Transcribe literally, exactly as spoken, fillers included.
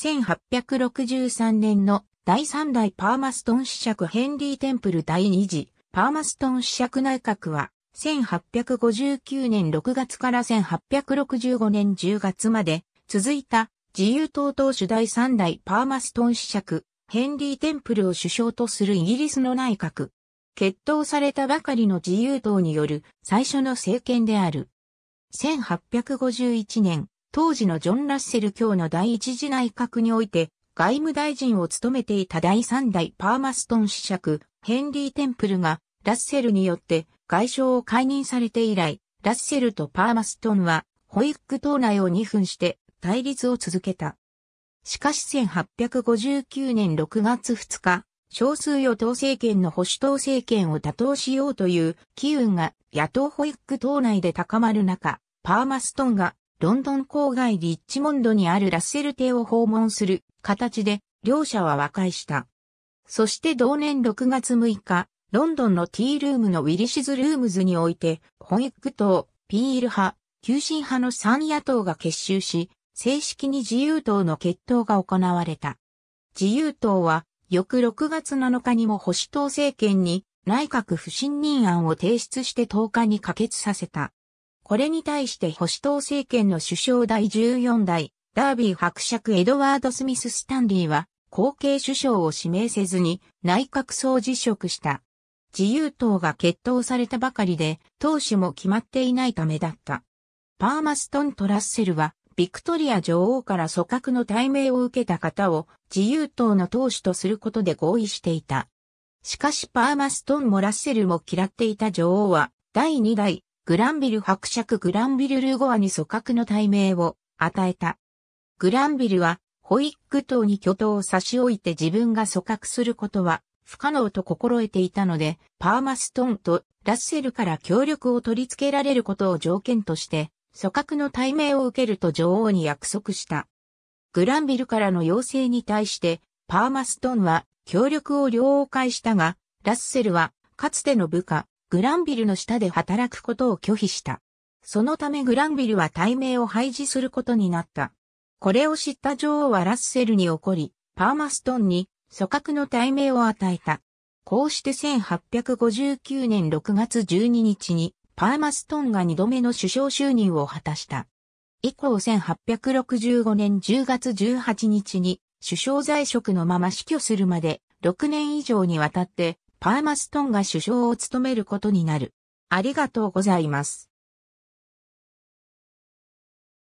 せんはっぴゃくろくじゅうさんねんのだいさん代パーマストン子爵ヘンリー・テンプルだいに次パーマストン子爵内閣はせんはっぴゃくごじゅうきゅうねんろくがつからせんはっぴゃくろくじゅうごねんじゅうがつまで続いた自由党党首だいさん代パーマストン子爵ヘンリー・テンプルを首相とするイギリスの内閣。結党されたばかりの自由党による最初の政権である。せんはっぴゃくごじゅういちねん、当時のジョン・ラッセル卿の第一次内閣において外務大臣を務めていただいさん代パーマストン子爵ヘンリー・テンプルがラッセルによって外相を解任されて以来、ラッセルとパーマストンはホイッグ党内を二分して対立を続けた。しかしせんはっぴゃくごじゅうきゅうねんろくがつふつか、少数与党政権の保守党政権を打倒しようという機運が野党ホイッグ党内で高まる中、パーマストンがロンドン郊外リッチモンドにあるラッセル邸を訪問する形で両者は和解した。そして同年ろくがつむいか、ロンドンのティールームのウィリシズルームズにおいて、ホイッグ党、ピール派、急進派のさん野党が結集し、正式に自由党の結党が行われた。自由党は、翌ろくがつなのかにも保守党政権に内閣不信任案を提出してとおかに可決させた。これに対して保守党政権の首相だいじゅうよん代、ダービー伯爵エドワード・スミス・スタンリーは後継首相を指名せずに内閣総辞職した。自由党が結党されたばかりで党首も決まっていないためだった。パーマストンとラッセルはビクトリア女王から組閣の大命を受けた方を自由党の党首とすることで合意していた。しかしパーマストンもラッセルも嫌っていた女王はだいに代グランビル伯爵グランビル・ルゴアに組閣の大命を与えた。グランビルはホイッグ党に挙党を差し置いて自分が組閣することは不可能と心得ていたのでパーマストンとラッセルから協力を取り付けられることを条件として組閣の大命を受けると女王に約束した。グランビルからの要請に対して、パーマストンは協力を了解したが、ラッセルはかつての部下、グランビルの下で働くことを拒否した。そのためグランビルは大命を廃止することになった。これを知った女王はラッセルに怒り、パーマストンに組閣の大命を与えた。こうしてせんはっぴゃくごじゅうきゅうねんろくがつじゅうににちに、パーマストンがにどめの首相就任を果たした。以降せんはっぴゃくろくじゅうごねんじゅうがつじゅうはちにちに首相在職のまま死去するまでろくねん以上にわたってパーマストンが首相を務めることになる。ありがとうございます。